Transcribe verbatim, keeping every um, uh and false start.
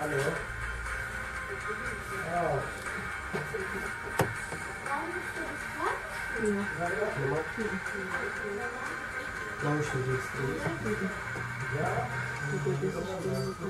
Алло. Ау. Наушники. Да.